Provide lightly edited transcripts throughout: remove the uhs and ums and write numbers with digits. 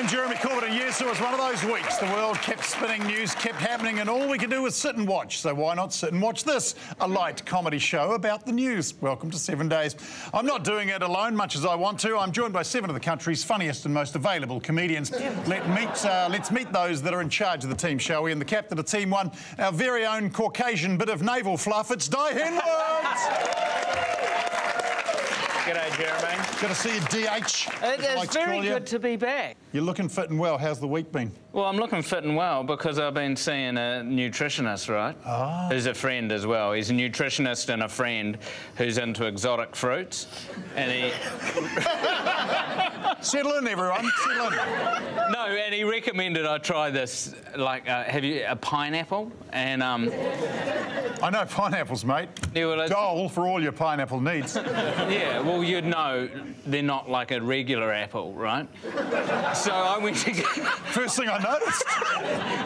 known Jeremy Corbyn. Yes, it was one of those weeks. The world kept spinning, news kept happening, and all we could do was sit and watch. So why not sit and watch this? A light comedy show about the news. Welcome to 7 Days. I'm not doing it alone, much as I want to. I'm joined by seven of the country's funniest and most available comedians. Let's meet those that are in charge of the team, shall we? And the captain of Team One, our very own Caucasian bit of naval fluff, it's Dai Henwood! G'day, Jeremy. Good to see you, DH. It's very good to be back. You're looking fit and well. How's the week been? Well, I'm looking fit and well because I've been seeing a nutritionist, right? Ah. Who's a friend as well. He's a nutritionist and a friend who's into exotic fruits. And he... Settle in, everyone. Settle in. No, and he recommended I try this, like, a pineapple? And, I know pineapples, mate. Yeah, well, Dole for all your pineapple needs. Yeah, well, you'd know they're not like a regular apple, right? So I went to get... First thing I noticed.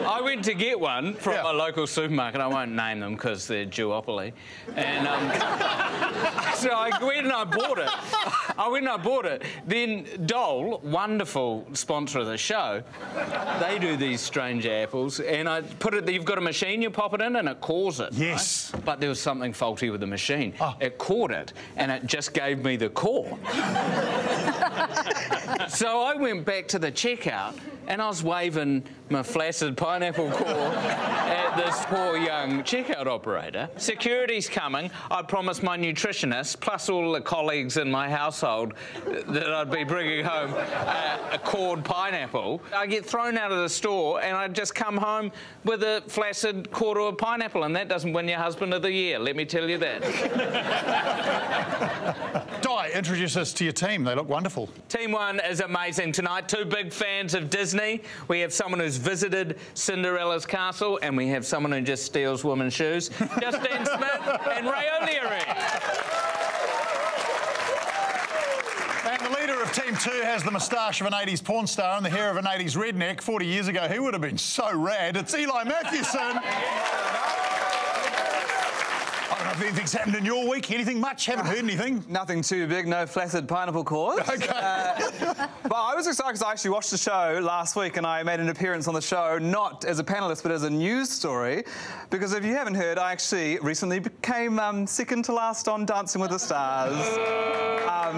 I went to get one from a local supermarket. I won't name them because they're duopoly. And so I went and I bought it. Then Dole, wonderful sponsor of the show, they do these strange apples, and I put it... You've got a machine, you pop it in and it cores it. Yes. Right? But there was something faulty with the machine. Oh. It cored it and it just gave me the core. So I went back to the checkout and I was waving my flaccid pineapple core at this poor young checkout operator. Security's coming. I promised my nutritionist, plus all the colleagues in my household, that I'd be bringing home a cored pineapple. I get thrown out of the store and I just come home with a flaccid quarter of pineapple, and that doesn't win your husband of the year, let me tell you that. Dai, introduce us to your team. They look wonderful. Team One is amazing tonight. Two big fans of Disney. We have someone who's visited Cinderella's castle, and we have someone who just steals women's shoes. Justine Smith and Ray O'Leary. And the leader of Team Two has the moustache of an 80s porn star and the hair of an 80s redneck. 40 years ago, he would have been so rad. It's Eli Matthewson. I don't know if anything's happened in your week. Anything much? Haven't heard anything? Nothing too big. No flaccid pineapple cores. OK. But I was excited because I actually watched the show last week and I made an appearance on the show, not as a panellist, but as a news story. Because if you haven't heard, I actually recently became second to last on Dancing with the Stars. Thank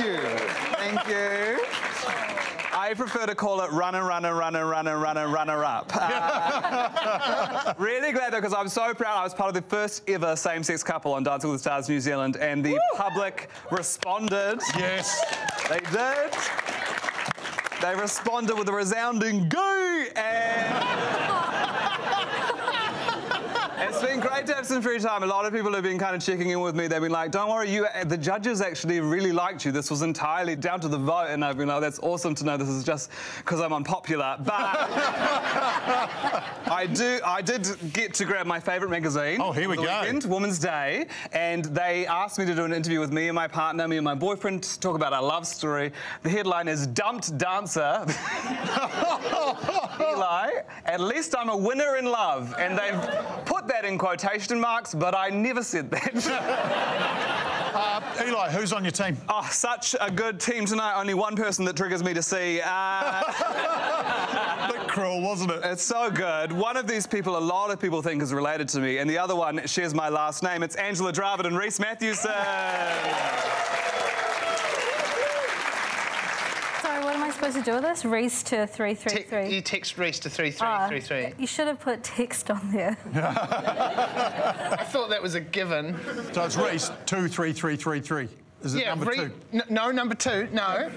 you. Thank you. I prefer to call it runner-up. Really glad, though, because I'm so proud. I was part of the first ever same-sex couple on Dancing with the Stars New Zealand, and the public responded. Yes. They did. They responded with a resounding goo, and... It's been great to have some free time. A lot of people have been kind of checking in with me. They've been like, don't worry, the judges actually really liked you. This was entirely down to the vote. And I've been like, that's awesome to know. This is just because I'm unpopular. But I did get to grab my favourite magazine. Oh, here we go. Weekend, Woman's Day. And they asked me to do an interview with me and my partner, me and my boyfriend, to talk about our love story. The headline is Dumped Dancer. Eli, at least I'm a winner in love. And they've put that in quotation marks, but I never said that. Eli, who's on your team? Oh, such a good team tonight. Only one person that triggers me to see. A bit cruel, wasn't it? It's so good. One of these people, a lot of people think is related to me, and the other one shares my last name. It's Angela Dravid and Rhys Mathewson. Supposed to do with this? Rhys to 333. You text Rhys to 3333. You should have put text on there. I thought that was a given. So it's Rhys 23333. Is it number two? No, number two. No.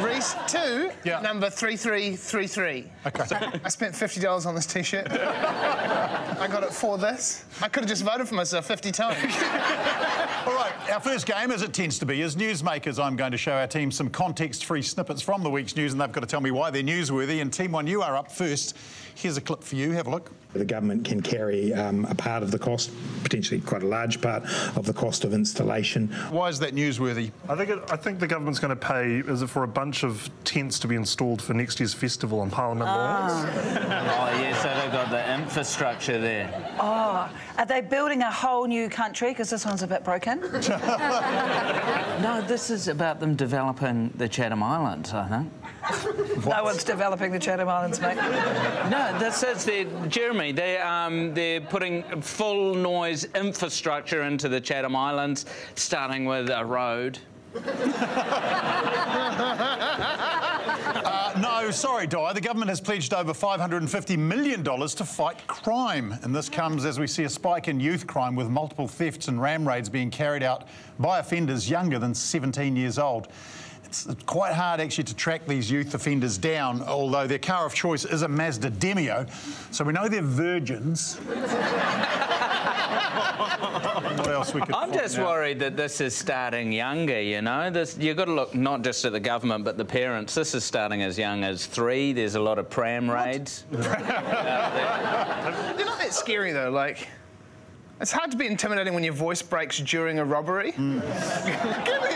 Rhys 2, number 3333. OK. So I spent $50 on this T-shirt. I got it for this. I could have just voted for myself 50 times. All right, our first game, as it tends to be, is newsmakers. I'm going to show our team some context-free snippets from the week's news, and they've got to tell me why they're newsworthy. And Team One, you are up first. Here's a clip for you. Have a look. The government can carry a part of the cost, potentially quite a large part, of the cost of installation. Why is that newsworthy? I think the government's going to pay, is it for a bunch of tents to be installed for next year's festival on Parliament Lawns? Oh, yeah, so they've got the infrastructure there. Oh, are they building a whole new country? Because this one's a bit broken. No, this is about them developing the Chatham Islands, I think. No one's developing the Chatham Islands, mate. No, that says they're, Jeremy, they're putting full noise infrastructure into the Chatham Islands, starting with a road. No, sorry, Dai. The government has pledged over $550 million to fight crime, and this comes as we see a spike in youth crime, with multiple thefts and ram raids being carried out by offenders younger than 17 years old. It's quite hard, actually, to track these youth offenders down, although their car of choice is a Mazda Demio, so we know they're virgins. What else we could I'm just now? Worried that this is starting younger, you know. You've got to look not just at the government, but the parents. This is starting as young as 3. There's a lot of pram raids. They're not that scary, though, like... It's hard to be intimidating when your voice breaks during a robbery. Mm. Give me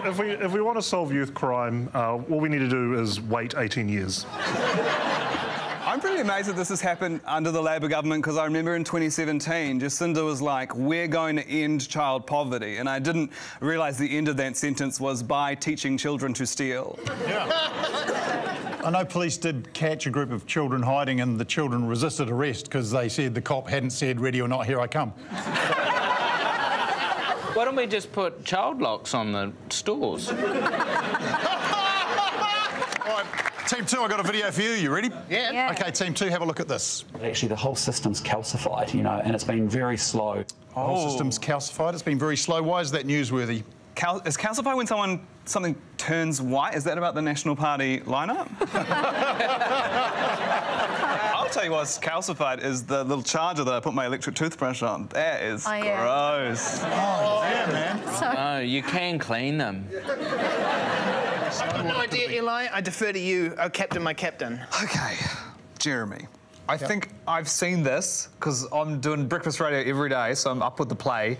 money! If we want to solve youth crime, all we need to do is wait 18 years. I'm pretty amazed that this has happened under the Labour government, because I remember in 2017, Jacinda was like, we're going to end child poverty. And I didn't realise the end of that sentence was by teaching children to steal. Yeah. I know police did catch a group of children hiding, and the children resisted arrest because they said the cop hadn't said, ready or not, here I come. Why don't we just put child locks on the stores? All right, Team 2, I've got a video for you. You ready? Yeah. OK, Team 2, have a look at this. Actually, the whole system's calcified, you know, and it's been very slow. Oh. The whole system's calcified, it's been very slow. Why is that newsworthy? Is calcified when something turns white? Is that about the National Party lineup? I'll tell you what's calcified is the little charger that I put my electric toothbrush on. That is gross. Oh, yeah, man. Sorry. No, you can clean them. I have no idea, Eli. I defer to you. Oh, Captain, my Captain. OK, Jeremy. I think I've seen this, because I'm doing breakfast radio every day, so I'm up with the play.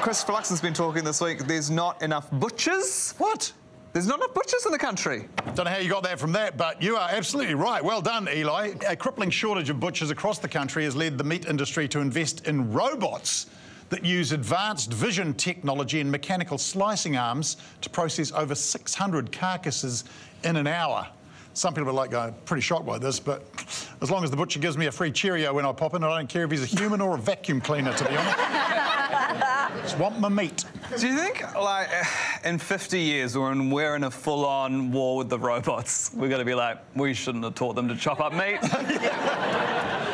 Christopher Luxon's been talking this week, there's not enough butchers. What? There's not enough butchers in the country. Don't know how you got that from that, but you are absolutely right. Well done, Eli. A crippling shortage of butchers across the country has led the meat industry to invest in robots that use advanced vision technology and mechanical slicing arms to process over 600 carcasses in an hour. Some people are like, I'm pretty shocked by this, but as long as the butcher gives me a free Cheerio when I pop in, I don't care if he's a human or a vacuum cleaner, to be honest. Just want my meat. Do you think, like, in 50 years, we're in a full-on war with the robots? We're going to be like, we shouldn't have taught them to chop up meat.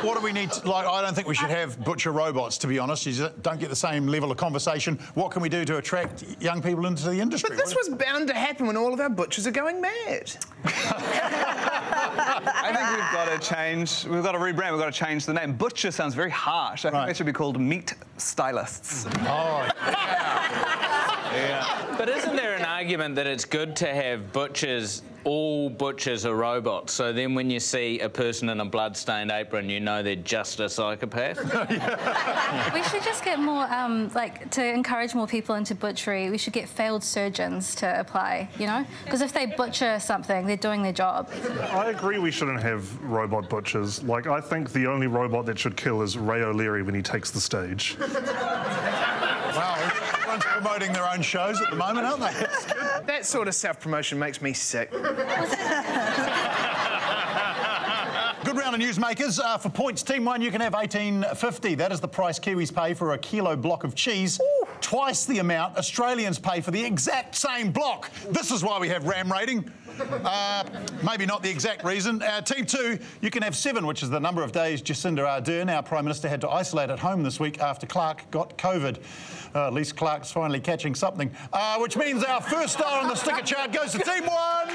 What do we need to, like, I don't think we should have butcher robots, to be honest. You just don't get the same level of conversation. What can we do to attract young people into the industry? But this was bound to happen when all of our butchers are going mad. I think we've got to change, we've got to rebrand, we've got to change the name. Butcher sounds very harsh. I think they should be called meat stylists. Oh, yeah. Yeah. But isn't there an argument that it's good to have butchers, all butchers are robots, so then when you see a person in a blood-stained apron, you know they're just a psychopath? We should just get more, like, to encourage more people into butchery, we should get failed surgeons to apply, you know? Because if they butcher something, they're doing their job. I agree we shouldn't have robot butchers. Like, I think the only robot that should kill is Ray O'Leary when he takes the stage. Wow. Promoting their own shows at the moment, aren't they? That sort of self-promotion makes me sick. Good round of newsmakers. For points, Team 1, you can have $18.50. That is the price Kiwis pay for a kilo block of cheese. Ooh. Twice the amount Australians pay for the exact same block. This is why we have ram raiding. Maybe not the exact reason. Team 2, you can have 7, which is the number of days Jacinda Ardern, our Prime Minister, had to isolate at home this week after Clark got COVID. At least Clark's finally catching something, which means our first star on the sticker chart goes to Team 1.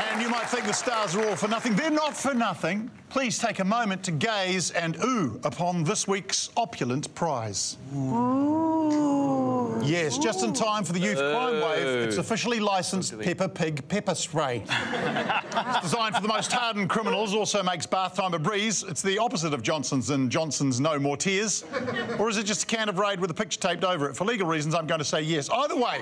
And you might think the stars are all for nothing. They're not for nothing. Please take a moment to gaze and ooh upon this week's opulent prize. Ooh. Ooh. Yes, just in time for the youth crime wave. It's officially licensed Peppa Pig pepper spray. It's designed for the most hardened criminals, also makes bath time a breeze. It's the opposite of Johnson's and Johnson's No More Tears. Or is it just a can of Raid with a picture taped over it? For legal reasons, I'm going to say yes. Either way,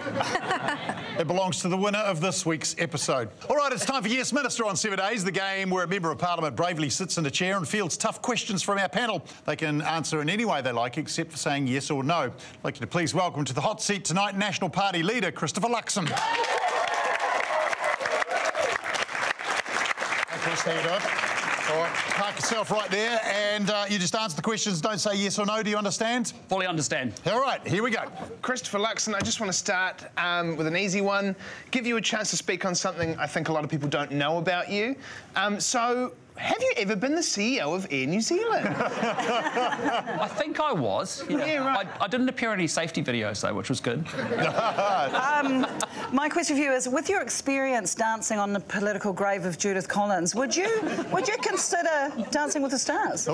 it belongs to the winner of this week's episode. All right, it's time for Yes Minister on 7 Days, the game where a member of Parliament bravely sits in a chair and fields tough questions from our panel. They can answer in any way they like, except for saying yes or no. I'd like you to please welcome to the hot seat tonight, National Party leader Christopher Luxon. All right, park yourself right there and you just answer the questions, don't say yes or no, do you understand? Fully understand. All right, here we go. Christopher Luxon, I just want to start with an easy one, give you a chance to speak on something I think a lot of people don't know about you. So, have you ever been the CEO of Air New Zealand? I think I was. Yeah, right. I didn't appear in any safety videos, though, which was good. My question for you is, with your experience dancing on the political grave of Judith Collins, would you consider Dancing with the Stars?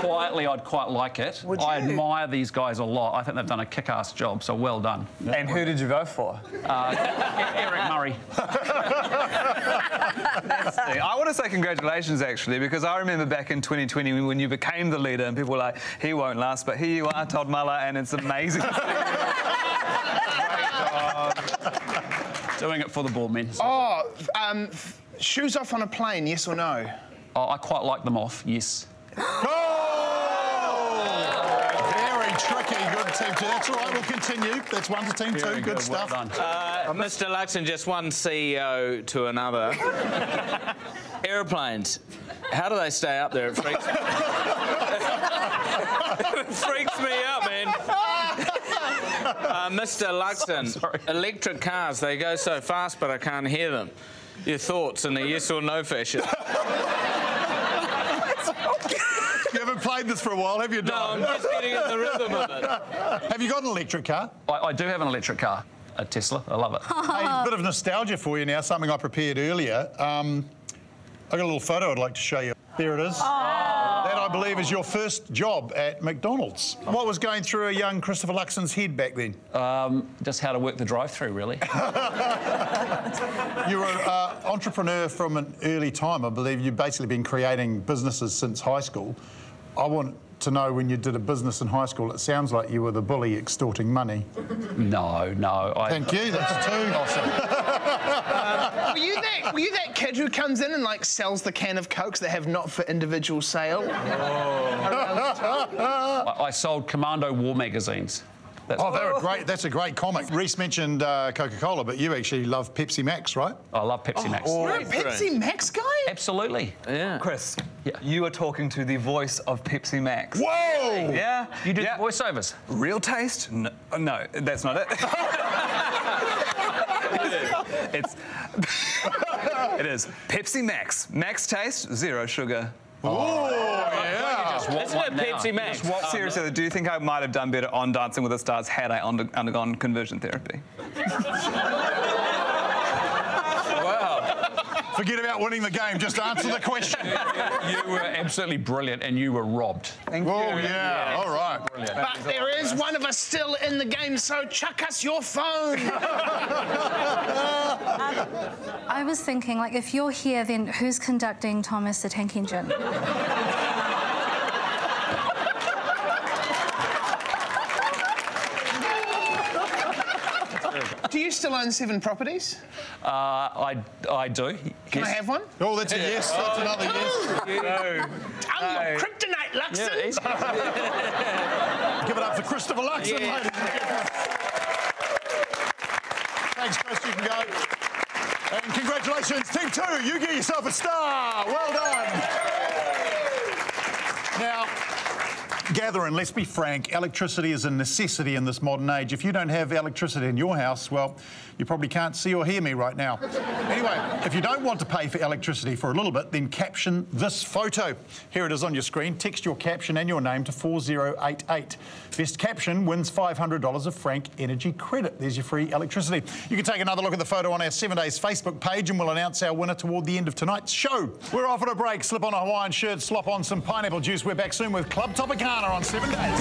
Quietly, I'd quite like it. I admire these guys a lot. I think they've done a kick-ass job, so well done. Yeah. And who did you vote for? Eric Murray. I want to say congratulations, actually, because I remember back in 2020 when you became the leader and people were like, he won't last, but here you are, Todd Muller, and it's amazing. Doing it for the board, men. Oh, shoes off on a plane, yes or no? Oh, I quite like them off, yes. Tricky, good team two. That's all right, we'll continue. That's one to team two, good stuff. Well done. Mr. Luxon, just one CEO to another. Aeroplanes, how do they stay up there? It freaks me out. It freaks me out, man. Mr. Luxon, electric cars, they go so fast, but I can't hear them. Your thoughts in a yes or no fashion. You haven't played this for a while, have you, Don? No, I'm just getting in the rhythm of it. Have you got an electric car? I do have an electric car, a Tesla. I love it. Hey, a bit of nostalgia for you now, something I prepared earlier. I got a little photo I'd like to show you. There it is. That, I believe, is your first job at McDonald's. What was going through a young Christopher Luxon's head back then? Just how to work the drive-through, really. You were an entrepreneur from an early time, I believe. You've basically been creating businesses since high school. I want to know, when you did a business in high school, it sounds like you were the bully extorting money. No. Thank you, that's too awesome. Were you that kid who comes in and, like, sells the can of Cokes that have not for individual sale? I sold Commando War magazines. That's a great comic. Rhys mentioned Coca-Cola, but you actually love Pepsi Max, right? I love Pepsi Max. You're a Pepsi Max guy? Absolutely. Yeah. Chris, you are talking to the voice of Pepsi Max. Whoa! Yeah. You did voiceovers. Real taste? No, that's not it. It is Pepsi Max. Max taste, zero sugar. Isn't it Pepsi Max? Seriously, do you think I might have done better on Dancing with the Stars had I undergone conversion therapy? Wow. Forget about winning the game, just answer the question. You were absolutely brilliant and you were robbed. Thank you. All right. Brilliant. But there is one of us still in the game, so chuck us your phone. I was thinking, like, if you're here, then who's conducting Thomas the Tank Engine? Do you still own 7 properties? I do. Can I have one? Oh, that's a yes. That's another yes. I'm your kryptonite, Luxon. Yeah, give it up for Christopher Luxon, ladies and gentlemen. Thanks, Chris. You can go. And congratulations, Team 2. You get yourself a star. Well done. Now, Gathering, let's be frank, electricity is a necessity in this modern age. If you don't have electricity in your house, well, you probably can't see or hear me right now. Anyway, if you don't want to pay for electricity for a little bit, then caption this photo. Here it is on your screen. Text your caption and your name to 4088. Best caption wins $500 of Frank Energy Credit. There's your free electricity. You can take another look at the photo on our 7 Days Facebook page and we'll announce our winner toward the end of tonight's show. We're off at a break. Slip on a Hawaiian shirt, slop on some pineapple juice. We're back soon with Club Tropicana on 7 Days.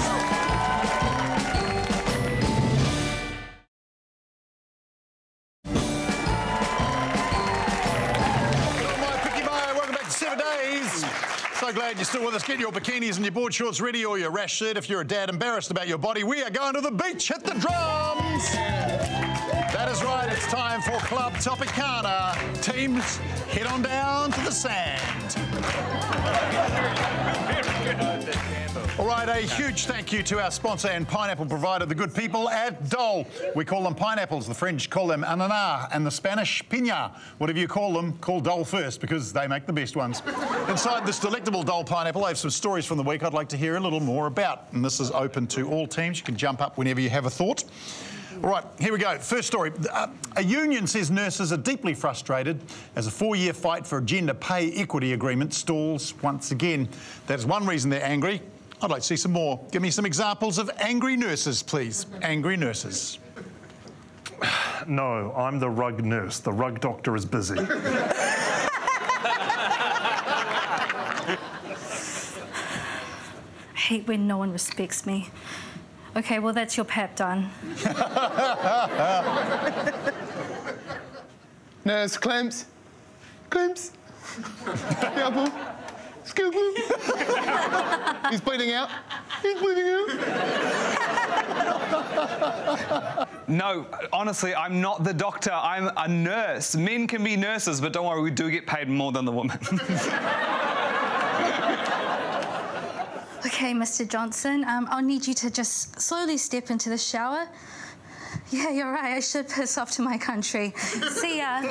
you're still with us. Get your bikinis and your board shorts ready, or your rash shirt if you're a dad embarrassed about your body. We are going to the beach. Hit the drums. That is right. It's time for Club Tropicana. Teams, head on down to the sand. All right, a huge thank you to our sponsor and pineapple provider, the good people at Dole. We call them pineapples, the French call them ananas, and the Spanish piña. Whatever you call them, call Dole first, because they make the best ones. Inside this delectable Dole pineapple, I have some stories from the week I'd like to hear a little more about. And this is open to all teams. You can jump up whenever you have a thought. All right, here we go. First story. A union says nurses are deeply frustrated as a 4-year fight for a gender pay equity agreement stalls once again. That is one reason they're angry. I'd like to see some more. Give me some examples of angry nurses, please. Angry nurses. No, I'm the rug nurse. The rug doctor is busy. I hate when no one respects me. OK, well, that's your pap done. Nurse Clamps. Clamps. Double. Excuse me. He's bleeding out. He's bleeding out. No, honestly, I'm not the doctor. I'm a nurse. Men can be nurses, but don't worry, we do get paid more than the woman. OK, Mr Johnson, I'll need you to just slowly step into the shower. Yeah, you're right. I should piss off to my country. See ya.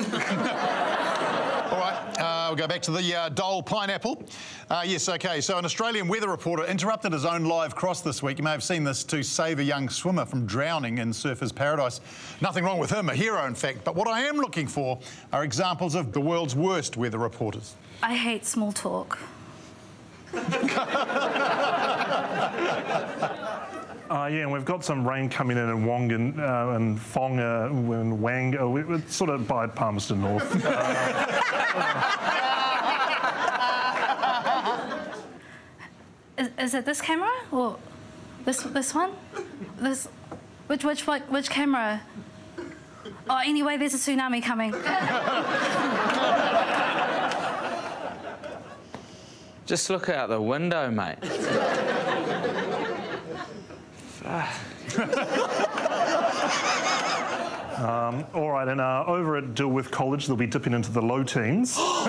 All right, we'll go back to the Dole pineapple. Yes, OK, so an Australian weather reporter interrupted his own live cross this week. You may have seen this, to save a young swimmer from drowning in surfers' paradise. Nothing wrong with him, a hero, in fact. But what I am looking for are examples of the world's worst weather reporters. I hate small talk. Yeah, and we've got some rain coming in Wong and Fonga and Wang. It's sort of by Palmerston North. Is it this camera or this one? This which camera? Oh, anyway, there's a tsunami coming. Just look out the window, mate. All right, and over at Dilworth College, they'll be dipping into the low teens. All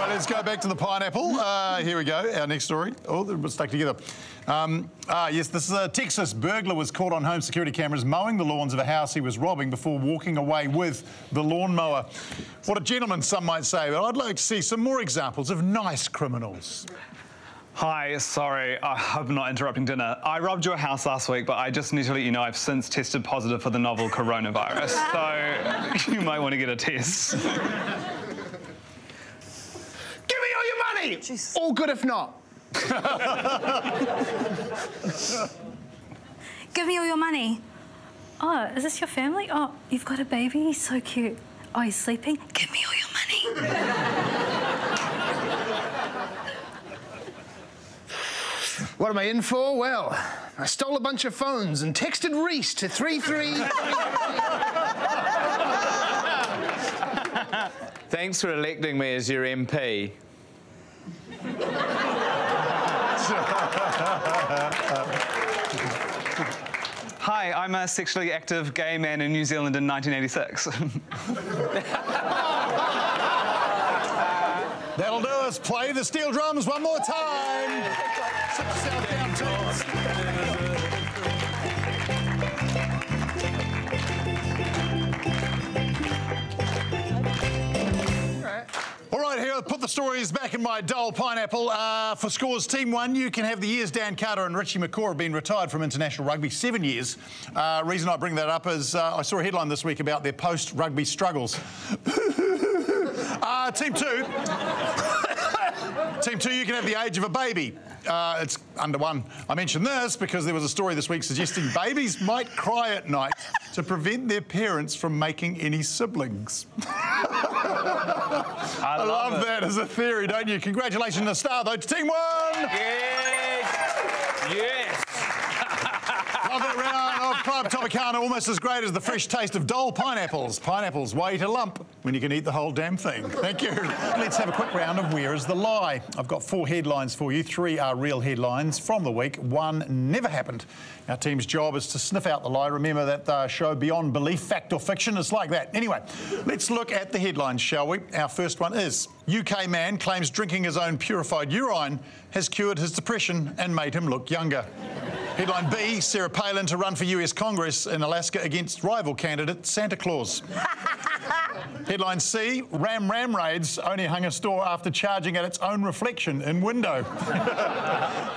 right, let's go back to the pineapple. Here we go, our next story. Oh, they're stuck together. Yes, this is a Texas burglar was caught on home security cameras mowing the lawns of a house he was robbing before walking away with the lawnmower. What a gentleman, some might say, but I'd like to see some more examples of nice criminals. Hi, sorry, I hope I'm not interrupting dinner. I robbed your house last week, but I just need to let you know I've since tested positive for the novel coronavirus, so you might want to get a test. Give me all your money! Jeez. All good if not. Give me all your money. Oh, is this your family? Oh, you've got a baby? He's so cute. Oh, he's sleeping? Give me all your money. What am I in for? Well, I stole a bunch of phones and texted Rhys to 3333. Thanks for electing me as your MP. Hi, I'm a sexually active gay man in New Zealand in 1986. That'll do us. Play the steel drums one more time. Sit yourself down, Charles. All right, here, I'll put the stories back in my Dole pineapple. For Scores Team 1, you can have the years Dan Carter and Richie McCaw have been retired from international rugby, 7 years. Reason I bring that up is I saw a headline this week about their post-rugby struggles. Team 2. Team 2, you can have the age of a baby. It's under 1. I mentioned this because there was a story this week suggesting babies might cry at night to prevent their parents from making any siblings. I love that as a theory, don't you? Congratulations to Star, though, to Team 1! Yes! Yes! of that round of Club Tropicana, almost as great as the fresh taste of Dole pineapples. Pineapples weigh to lump when you can eat the whole damn thing. Thank you. Let's have a quick round of Where is the Lie? I've got four headlines for you. Three are real headlines from the week. One never happened. Our team's job is to sniff out the lie. Remember that show Beyond Belief, Fact or Fiction. It's like that. Anyway, let's look at the headlines, shall we? Our first one is... UK man claims drinking his own purified urine has cured his depression and made him look younger. Headline B, Sarah Palin to run for US Congress in Alaska against rival candidate Santa Claus. Headline C, Ram raids only hung a store after charging at its own reflection in window.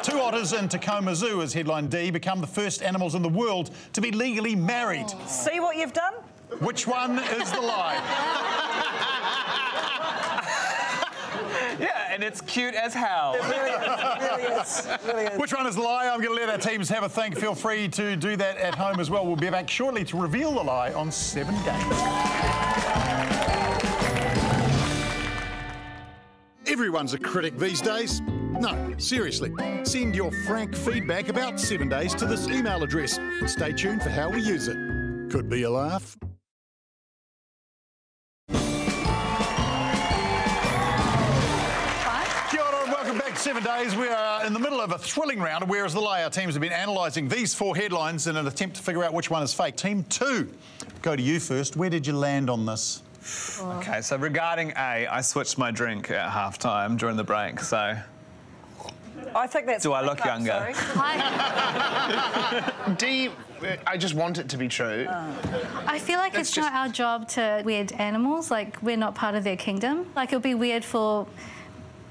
2 otters in Tacoma Zoo is headline D, become the first animals in the world to be legally married. See what you've done? Which one is the lie? Yeah, and it's cute as hell. It really is. It really is. It really is. Which one is the lie? I'm going to let our teams have a think. Feel free to do that at home as well. We'll be back shortly to reveal the lie on 7 Days. Everyone's a critic these days. No, seriously. Send your frank feedback about 7 Days to this email address. Stay tuned for how we use it. Could be a laugh. Welcome back to 7 Days. We are in the middle of a thrilling round of Where is the Lie? Our teams have been analysing these four headlines in an attempt to figure out which one is fake. Team 2, go to you first. Where did you land on this? Oh. OK, so regarding A, I switched my drink at half-time during the break, so... I think that's... Do I look younger? Sorry. D, I just want it to be true. I feel like it's not our job to weird animals. Like, we're not part of their kingdom. Like, it would be weird for...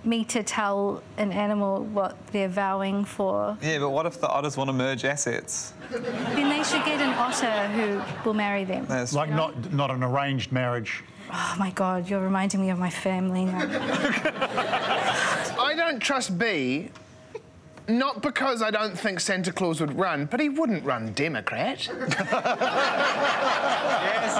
me to tell an animal what they're vowing for. Yeah, but what if the otters want to merge assets? Then they should get an otter who will marry them. That's like, not an arranged marriage. Oh, my God, you're reminding me of my family now. I don't trust B, not because I don't think Santa Claus would run, but he wouldn't run Democrat. Yes,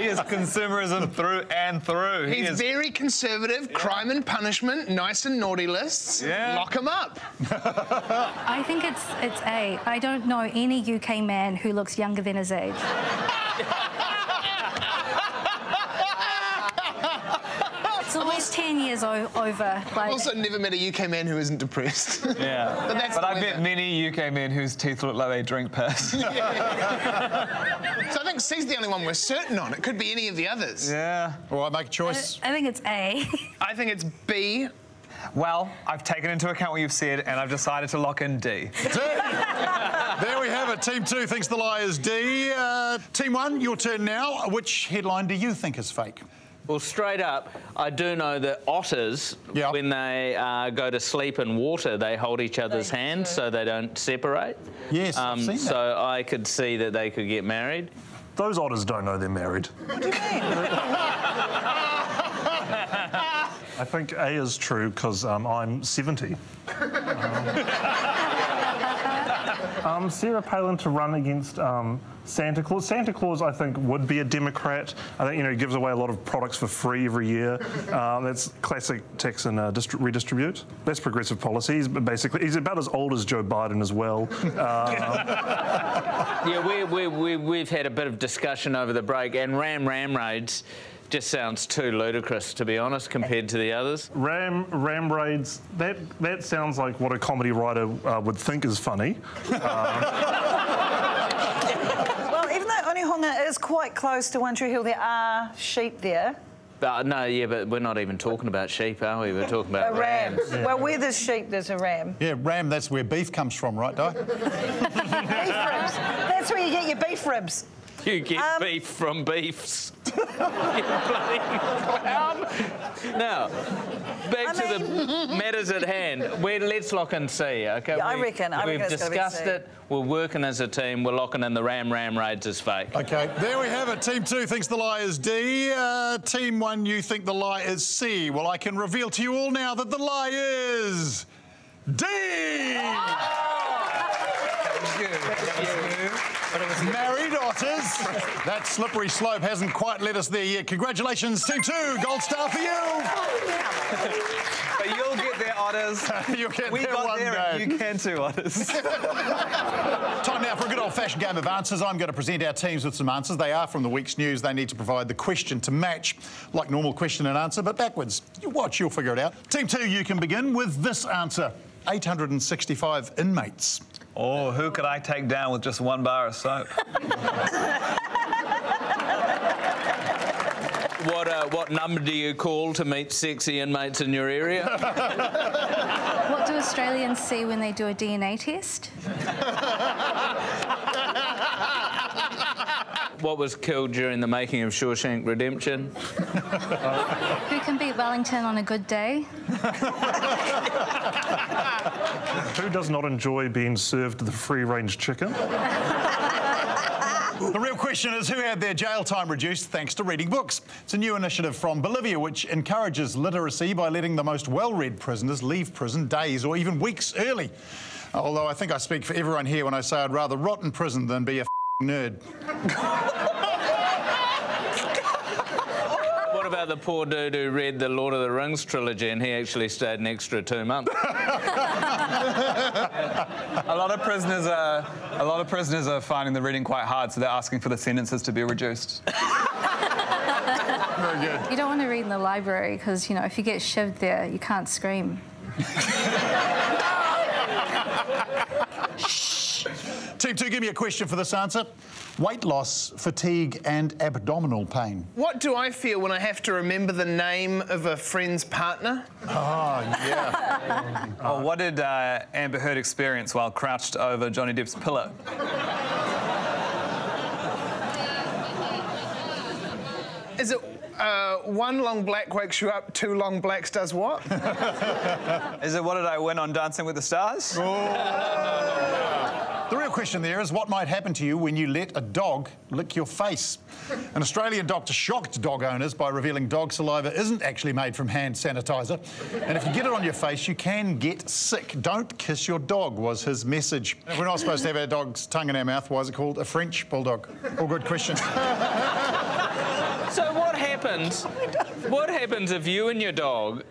he is consumerism through and through. He's very conservative, crime and punishment, nice and naughty lists. Yeah. Lock him up. I think it's A. I don't know any UK man who looks younger than his age. Always 10 years over. Like... I've also never met a UK man who isn't depressed. Yeah. But I bet many UK men whose teeth look like they drink piss. Yeah. So I think C's the only one we're certain on. It could be any of the others. Yeah. Well, I make a choice. I think it's A. I think it's B. Well, I've taken into account what you've said and I've decided to lock in D. D! There we have it. Team 2 thinks the lie is D. Team 1, your turn now. Which headline do you think is fake? Well, straight up, I do know that otters, when they go to sleep in water, they hold each other's hands so they don't separate. Yes, I've seen that. So I could see that they could get married. Those otters don't know they're married. What do you mean? I think A is true because I'm 70. Sarah Palin to run against Santa Claus. Santa Claus, I think, would be a Democrat. I think, you know, he gives away a lot of products for free every year. That's classic tax and redistribute. That's progressive policies, but basically he's about as old as Joe Biden as well. Yeah, we've had a bit of discussion over the break, and Ram raids just sounds too ludicrous, to be honest, compared to the others. Ram raids, that sounds like what a comedy writer would think is funny. Well, even though Onehunga is quite close to One Tree Hill, there are sheep there. No, yeah, but we're not even talking about sheep, are we? We're talking about rams. Yeah. Well, where there's sheep, there's a ram. Yeah, ram, that's where beef comes from, right, Dai? Beef ribs. That's where you get your beef ribs. You get beef from beefs. You bloody clown. Now, back to the matters at hand. Let's lock and see, OK? Yeah, I reckon we've discussed it. We're working as a team. We're locking in the Ram raids as fake. OK, there we have it. Team 2 thinks the lie is D. Team 1, you think the lie is C. Well, I can reveal to you all now that the lie is... D! Thank you. But it was married otters. That slippery slope hasn't quite led us there yet. Congratulations, Team 2. Gold star for you. But you'll get there Otters. You'll get we there got one there day. And you can too, Otters. Time now for a good old-fashioned game of answers. I'm going to present our teams with some answers. They are from the week's news. They need to provide the question to match, like normal question and answer, but backwards. You watch, you'll figure it out. Team 2, you can begin with this answer. 865 inmates. Oh, who could I take down with just one bar of soap? What number do you call to meet sexy inmates in your area? What do Australians see when they do a DNA test? What was killed during the making of Shawshank Redemption? Who can beat Wellington on a good day? Who does not enjoy being served the free-range chicken? The real question is who had their jail time reduced thanks to reading books. It's a new initiative from Bolivia which encourages literacy by letting the most well-read prisoners leave prison days or even weeks early. Although I think I speak for everyone here when I say I'd rather rot in prison than be a f***ing nerd. What about the poor dude who read the Lord of the Rings trilogy and he actually stayed an extra 2 months? A lot of prisoners are finding the reading quite hard, so they're asking for the sentences to be reduced. Very good. You don't want to read in the library because, you know, if you get shivved there, you can't scream. Team 2, give me a question for this answer. Weight loss, fatigue and abdominal pain. What do I feel when I have to remember the name of a friend's partner? Oh, yeah. Oh, what did Amber Heard experience while crouched over Johnny Depp's pillow? Is it one long black wakes you up, two long blacks does what? Is it what did I win on Dancing with the Stars? Oh. The real question there is what might happen to you when you let a dog lick your face? An Australian doctor shocked dog owners by revealing dog saliva isn't actually made from hand sanitizer. And if you get it on your face, you can get sick. Don't kiss your dog was his message. If we're not supposed to have our dog's tongue in our mouth, why is it called a French bulldog? All good questions. So what happens if you and your dog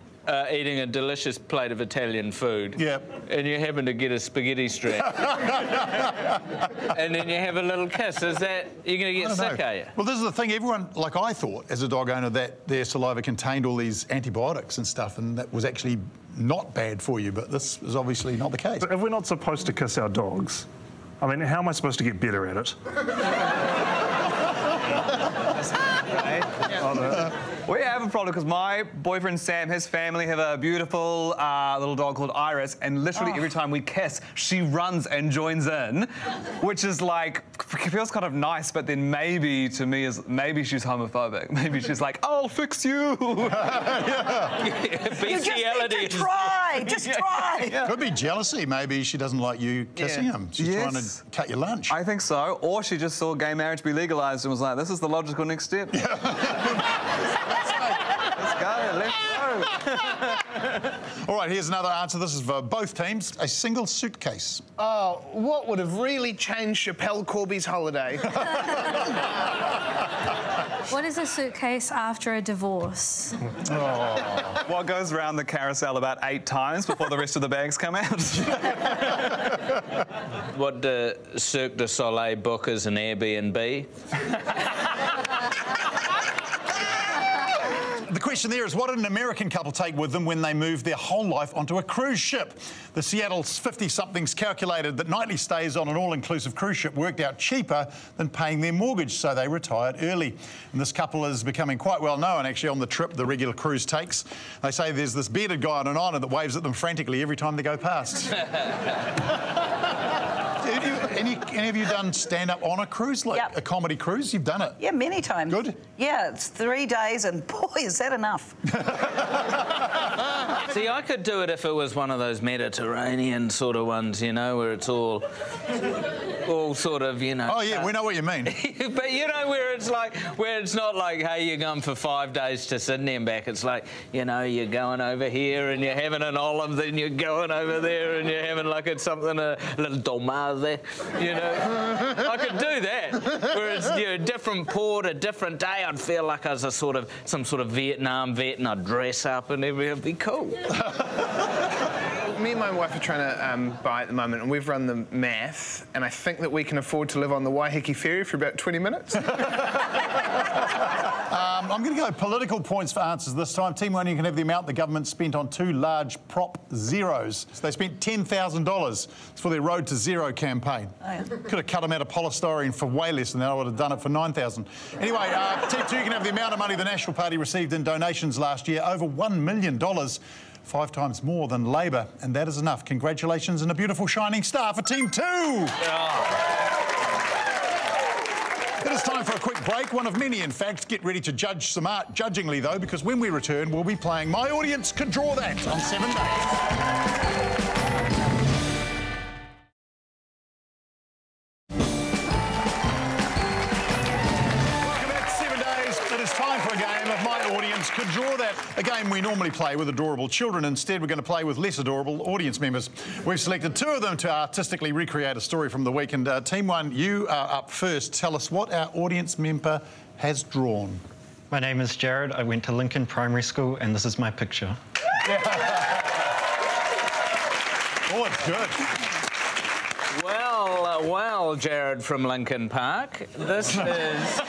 eating a delicious plate of Italian food, and you happen to get a spaghetti strap, and then you have a little kiss? Is that you're going to get sick, are you? Well, this is the thing. Everyone, like I thought as a dog owner, that their saliva contained all these antibiotics and stuff, and that was actually not bad for you. But this is obviously not the case. If we're not supposed to kiss our dogs, I mean, how am I supposed to get better at it? We have a problem because my boyfriend Sam, his family have a beautiful little dog called Iris, and literally every time we kiss, she runs and joins in, which is like feels kind of nice, but then maybe to me is maybe she's homophobic. Maybe she's like, I'll fix you. You just need to try. Just try. Yeah. Could be jealousy. Maybe she doesn't like you kissing him. She's trying to cut your lunch. I think so. Or she just saw gay marriage be legalised and was like, this is the logical next step. All right, here's another answer. This is for both teams. A single suitcase. Oh, what would have really changed Chappelle Corby's holiday? What is a suitcase after a divorce? Oh. What goes round the carousel about 8 times before the rest of the bags come out? What do Cirque du Soleil book as an Airbnb? The question there is, what did an American couple take with them when they moved their whole life onto a cruise ship? The Seattle's 50-somethings calculated that nightly stays on an all-inclusive cruise ship worked out cheaper than paying their mortgage, so they retired early. And this couple is becoming quite well known, actually, on the trip the regular cruise takes. They say there's this bearded guy on an island that waves at them frantically every time they go past. Any of you done stand-up on a cruise, like a comedy cruise? You've done it. Yeah, many times. Good? Yeah, it's 3 days and, boy, is that enough. See, I could do it if it was one of those Mediterranean sort of ones, you know, where it's all sort of, you know... Oh, yeah, we know what you mean. But, you know, where it's not like, hey, you're going for 5 days to Sydney and back. It's like, you know, you're going over here and you're having an olive, then you're going over there and you're having, like, it's something, a little dolmade, you know. I could do that. Whereas, you know, a different port, a different day, I'd feel like I was some sort of Vietnam vet and I'd dress up and everything. It'd be cool. and my wife are trying to buy at the moment, and we've run the math, and I think that we can afford to live on the Waiheke Ferry for about 20 minutes. I'm going to go political points for answers this time. Team one, you can have the amount the government spent on two large Prop Zeros. So they spent $10,000 for their Road to Zero campaign. Oh, yeah. Could have cut them out of polystyrene for way less than that. I would have done it for $9,000. Anyway, team two, you can have the amount of money the National Party received in donations last year, over $1 million. 5 times more than Labour, and that is enough. Congratulations and a beautiful shining star for Team 2! Yeah. It is time for a quick break, one of many, in fact. Get ready to judge some art judgingly, though, because when we return, we'll be playing My Audience Can Draw That on 7 Days. Could draw that. A game we normally play with adorable children. Instead, we're going to play with less adorable audience members. We've selected 2 of them to artistically recreate a story from the week. And Team 1, you are up first. Tell us what our audience member has drawn. My name is Jared. I went to Lincoln Primary School, and this is my picture. Yeah. Oh, it's good. Well, well, Jared from Lincoln Park, this is...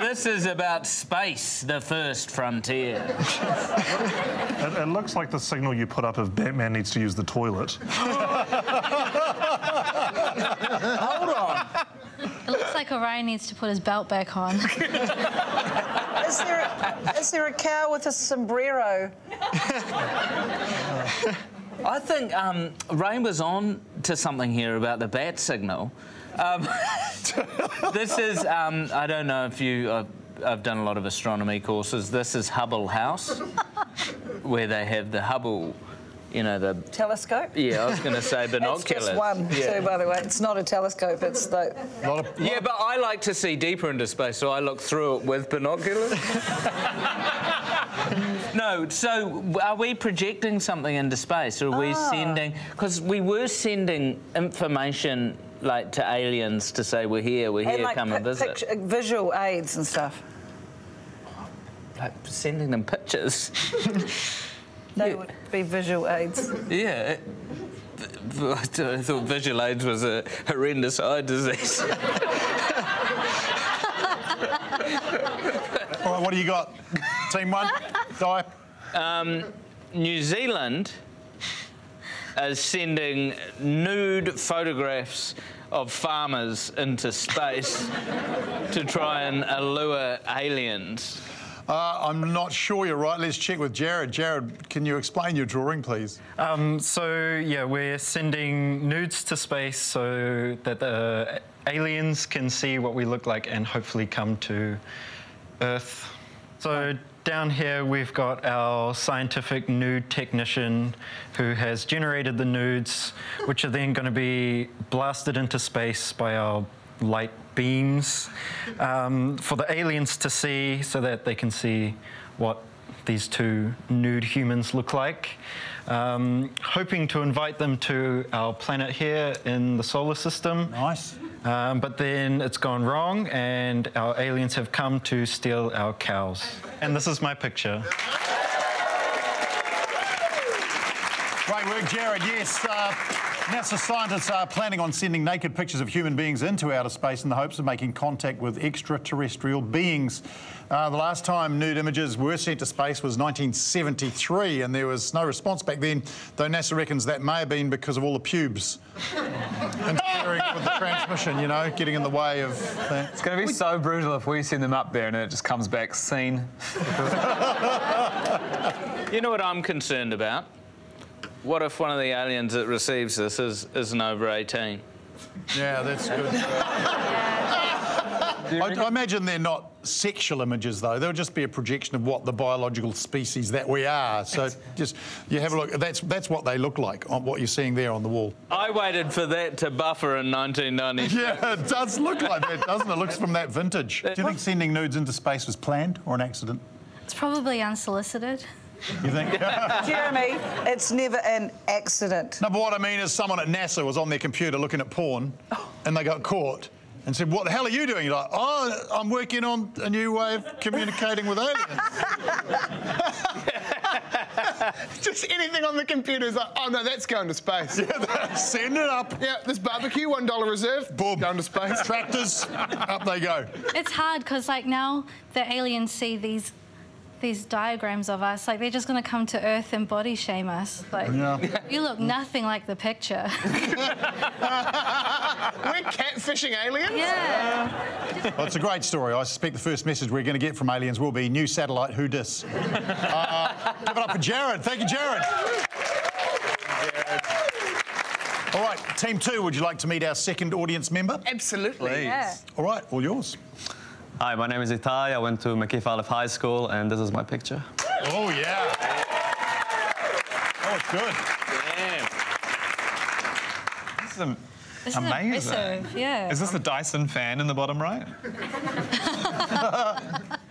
This is about space, the first frontier. It looks like the signal you put up if Batman needs to use the toilet. Hold on. It looks like Orion needs to put his belt back on. Is there a cow with a sombrero? I think Rain was on to something here about the bat signal. This is, I don't know if you... I've done a lot of astronomy courses. This is Hubble House, where they have the Hubble, you know, the... Telescope? Yeah, I was going to say binoculars. It's just one, yeah. Too, by the way. It's not a telescope, it's the... Yeah, but I like to see deeper into space, so I look through it with binoculars. No, so are we projecting something into space, or are we sending... Because we were sending information... like to aliens to say we're here, like, come and visit. Visual aids and stuff. Like sending them pictures. They would be visual aids. Yeah. I thought visual aids was a horrendous eye disease. All right, what do you got? Team 1, Dai. New Zealand is sending nude photographs of farmers into space to try and allure aliens. I'm not sure you're right. Let's check with Jared. Jared, can you explain your drawing, please? So, yeah, we're sending nudes to space so that the aliens can see what we look like and hopefully come to Earth. So... down here, we've got our scientific nude technician who has generated the nudes, which are then going to be blasted into space by our light beams for the aliens to see, so that they can see what these 2 nude humans look like. Hoping to invite them to our planet here in the solar system. Nice. But then it's gone wrong, and our aliens have come to steal our cows. And this is my picture. Great work, Jared. Yes, NASA scientists are planning on sending naked pictures of human beings into outer space in the hopes of making contact with extraterrestrial beings. The last time nude images were sent to space was 1973, and there was no response back then, though NASA reckons that may have been because of all the pubes interfering with the transmission, you know, getting in the way of that. It's going to be so brutal if we send them up there and it just comes back seen. You know what I'm concerned about? What if one of the aliens that receives this isn't over 18? Yeah, that's good. I imagine they're not sexual images, though. They'll just be a projection of what the biological species that we are. So just, you have a look. That's what they look like, on what you're seeing there on the wall. I waited for that to buffer in 1990. Yeah, it does look like that, doesn't it? It looks from that vintage. Do you think sending nudes into space was planned or an accident? It's probably unsolicited. You think? Jeremy, it's never an accident. No, but what I mean is someone at NASA was on their computer looking at porn and they got caught and said, what the hell are you doing? You're like, oh, I'm working on a new way of communicating with aliens. Just anything on the computer is like, oh no, that's going to space. Yeah, send it up. Yeah, this barbecue, $1 reserve, boom, going to space. Tractors, up they go. It's hard because like now the aliens see these diagrams of us, like they're just going to come to Earth and body shame us. Like, yeah. You look nothing like the picture. We're catfishing aliens? Yeah. Well, it's a great story. I suspect the first message we're going to get from aliens will be new satellite who dis. Give it up for Jared. Thank you, Jared. All right, team two, would you like to meet our second audience member? Absolutely. Please. Yeah. All right, all yours. Hi, my name is Itai. I went to McKee Falef High School, and this is my picture. Oh, yeah. Oh, it's good. Yeah. This is amazing. Yeah. Is this a Dyson fan in the bottom right?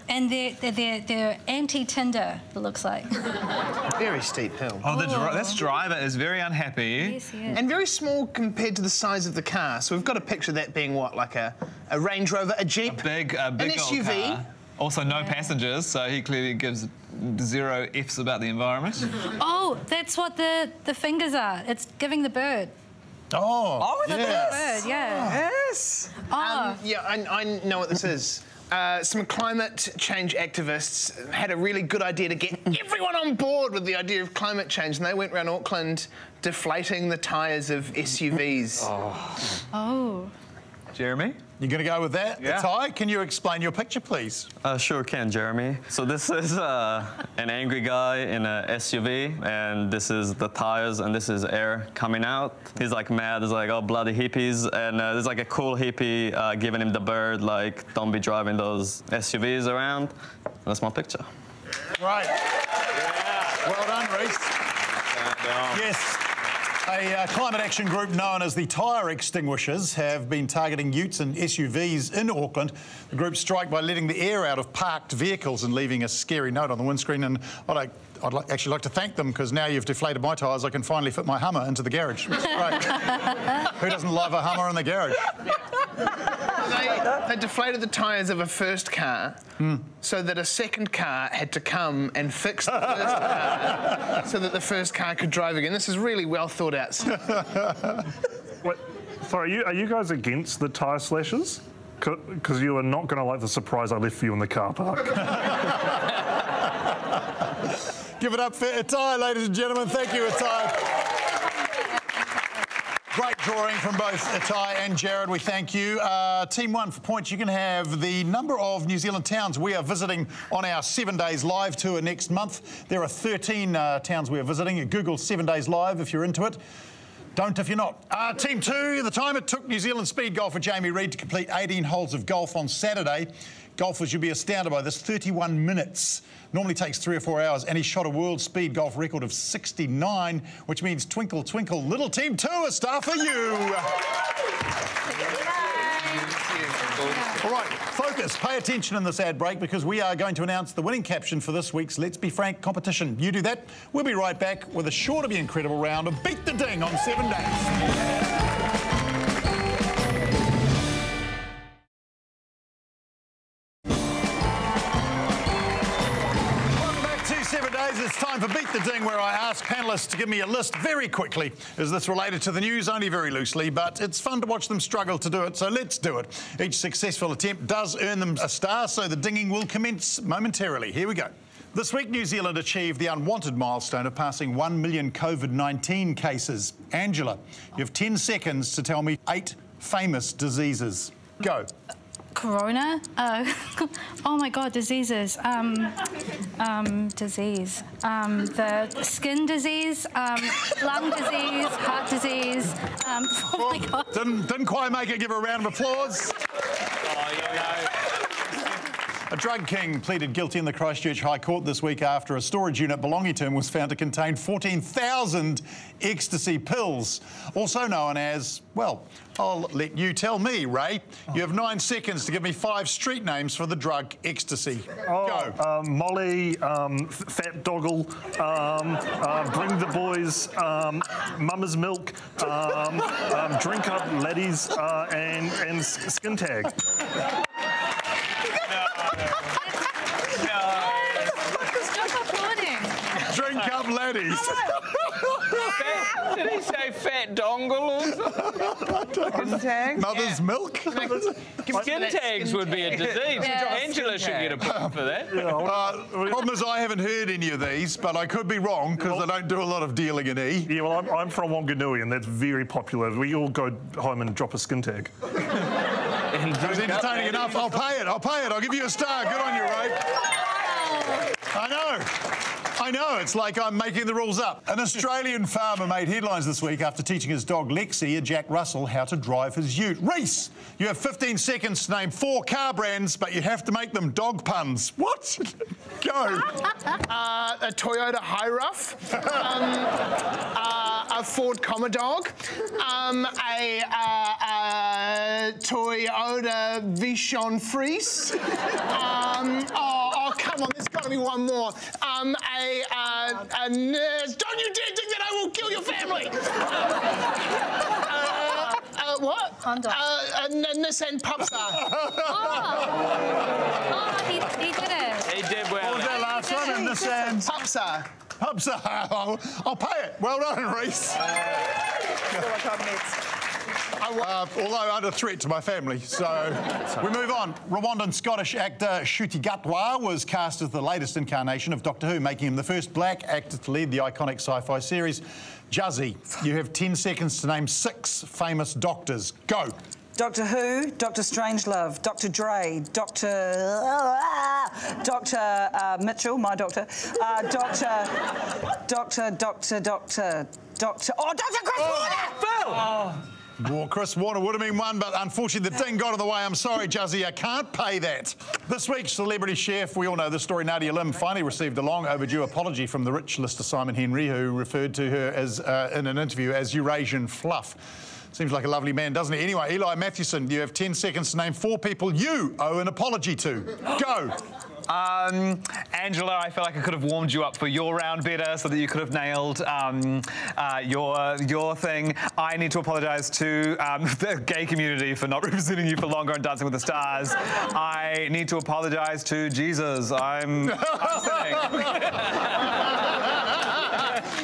And they're anti-Tinder, it looks like. Very steep hill. Oh, this driver is very unhappy. Yes, he is. And very small compared to the size of the car. So we've got a picture of that being, what, like a Range Rover, a Jeep? A big an SUV. Car. Also, no passengers, so he clearly gives zero Fs about the environment. Oh, that's what the fingers are. It's giving the bird. Oh, with the bird, yeah. Oh. Yes. Oh. Yeah, I know what this is. Some climate change activists had a really good idea to get everyone on board with the idea of climate change, and they went around Auckland deflating the tyres of SUVs. Oh. Oh. Jeremy? You're going to go with that? Yeah. Ty, can you explain your picture, please? Sure can, Jeremy. So this is an angry guy in an SUV, and this is the tyres, and this is air coming out. He's, like, mad. He's like, oh, bloody hippies. And there's, like, a cool hippie giving him the bird, like, don't be driving those SUVs around. That's my picture. Right. Yeah. Well done, Rhys. Yes. A climate action group known as the Tyre Extinguishers have been targeting utes and SUVs in Auckland. The group strike by letting the air out of parked vehicles and leaving a scary note on the windscreen. And I'd actually like to thank them, because now you've deflated my tyres, I can finally fit my Hummer into the garage. It's great. Who doesn't love a Hummer in the garage? They deflated the tyres of a first car so that a second car had to come and fix the first car so that the first car could drive again. This is really well thought out. Wait, sorry, are you guys against the tyre slashes? Because you are not going to like the surprise I left for you in the car park. Give it up for Itai, ladies and gentlemen. Thank you, Itai. Great drawing from both Itai and Jared. We thank you. Team one, for points, you can have the number of New Zealand towns we are visiting on our 7 Days Live tour next month. There are 13 towns we are visiting. You Google 7 Days Live if you're into it. Don't if you're not. Team two, the time it took New Zealand speed golfer Jamie Reid to complete 18 holes of golf on Saturday. Golfers, you'll be astounded by this, 31 minutes. Normally takes 3 or 4 hours, and he shot a world speed golf record of 69, which means Twinkle Twinkle Little Team 2, a star for you. All right, focus, pay attention in this ad break, because we are going to announce the winning caption for this week's Let's Be Frank competition. You do that, we'll be right back with a sure to be incredible round of Beat the Ding on 7 Days. It's time for Beat the Ding, where I ask panellists to give me a list very quickly. Is this related to the news? Only very loosely, but it's fun to watch them struggle to do it, so let's do it. Each successful attempt does earn them a star, so the dinging will commence momentarily. Here we go. This week, New Zealand achieved the unwanted milestone of passing 1 million COVID-19 cases. Angela, you have 10 seconds to tell me 8 famous diseases. Go. Corona? Oh my God, diseases. Disease. The skin disease, lung disease, heart disease. Oh my God. Didn't quite make it. Give her a round of applause. Oh, a drug king pleaded guilty in the Christchurch High Court this week after a storage unit belonging to him was found to contain 14,000 ecstasy pills, also known as, well, I'll let you tell me, Ray. You have 9 seconds to give me 5 street names for the drug ecstasy. Oh, go. Molly, Fat Doggle, Bring the Boys, Mama's Milk, Drink Up Laddies, and Skin Tag. No. Drink Up some laddies. Did he say fat dongle or something? Skin tags? Mother's milk? Skin tags would be a disease. Yeah, Angela should get a point for that. Problem is I haven't heard any of these, but I could be wrong because I don't do a lot of dealing in E. Yeah, well, I'm from Wanganui and that's very popular. We all go home and drop a skin tag. It was entertaining enough. I'll pay it. I'll pay it. I'll give you a star. Good on you, Ray. I know. It's like I'm making the rules up. An Australian farmer made headlines this week after teaching his dog Lexi, a Jack Russell, how to drive his ute. Rhys, you have 15 seconds to name 4 car brands, but you have to make them dog puns. What? Go. A Toyota Hi-Ruff. A Ford Commodog. A Toyota Vichon Frise. Come on, there's got to be one more. A nurse. Don't you dare think that I will kill your family! What? A Nissan Pulsar. He did it. He did well. What was that last one? A Nissan Pulsar. Pulsar. I'll pay it. Well done, Rhys. Although under threat to my family, so we move on. Rwandan Scottish actor Ncuti Gatwa was cast as the latest incarnation of Doctor Who, making him the first black actor to lead the iconic sci-fi series. Juzzy, you have 10 seconds to name 6 famous doctors. Go. Doctor Who, Doctor Strangelove, Doctor Dre, Doctor Mitchell, my doctor, Doctor. Oh, Doctor Chris Warner! Phil! Well, Chris Warner would have been one, but unfortunately the ding got in the way. I'm sorry, Juzzy, I can't pay that. This week's celebrity chef, we all know the story, Nadia Lim finally received a long overdue apology from the rich lister Simon Henry, who referred to her as, in an interview as Eurasian fluff. Seems like a lovely man, doesn't he? Anyway, Eli Matthewson, you have 10 seconds to name 4 people you owe an apology to. Go. Angela, I feel like I could have warmed you up for your round better so that you could have nailed your thing. I need to apologise to the gay community for not representing you for longer on Dancing with the Stars. I need to apologise to Jesus. I'm sinning.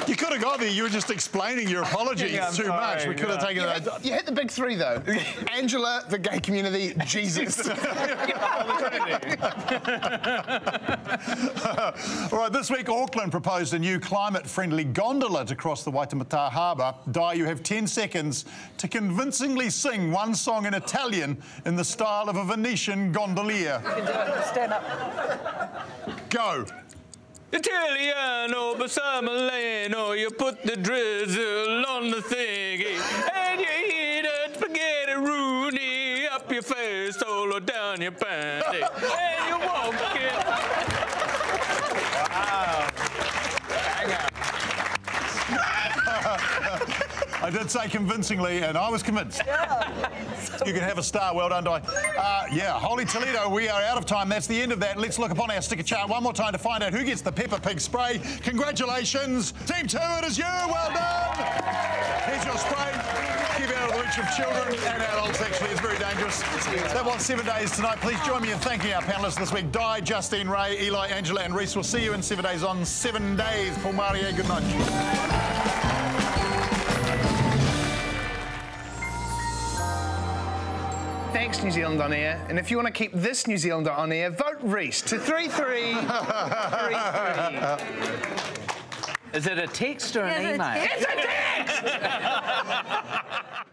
You could have got there. You were just explaining your apologies too much. We could have taken that. You hit the big three, though. Angela, the gay community, Jesus. All right, this week Auckland proposed a new climate-friendly gondola to cross the Waitemata Harbour. Dai, you have 10 seconds to convincingly sing one song in Italian in the style of a Venetian gondolier. You can do it. Stand up. Go. Italiano, Basamaleno, you put the drizzle on the thingy and you eat a spaghetti-rooney up your face, solo down your panty. And you walk it. Wow. Hang on. I did say convincingly, and I was convinced. Yeah. You can have a star. Well done, Di. Yeah, Holy Toledo, we are out of time. That's the end of that. Let's look upon our sticker chart one more time to find out who gets the Peppa Pig spray. Congratulations. Team 2, it is you. Well done. Here's your spray. Keep out of the reach of children and adults, actually. It's very dangerous. That was 7 Days tonight. Please join me in thanking our panellists this week. Dai, Justine, Ray, Eli, Angela and Rhys. We'll see you in 7 days on 7 Days. Paul Maria, good night. Thanks, New Zealand On Air. And if you want to keep this New Zealander on air, vote Rhys to 3333. Is it a text or an email? It's a text!